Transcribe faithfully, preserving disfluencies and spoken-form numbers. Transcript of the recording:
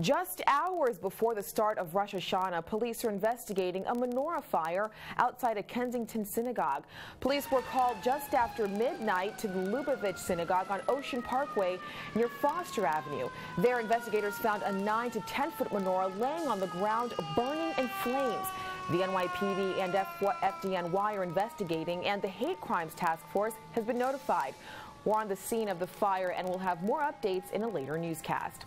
Just hours before the start of Rosh Hashanah, police are investigating a menorah fire outside a Kensington synagogue. Police were called just after midnight to the Lubavitch Synagogue on Ocean Parkway near Foster Avenue. There, investigators found a nine to ten foot menorah laying on the ground, burning in flames. The N Y P D and F D N Y are investigating, and the Hate Crimes Task Force has been notified. We're on the scene of the fire and we'll have more updates in a later newscast.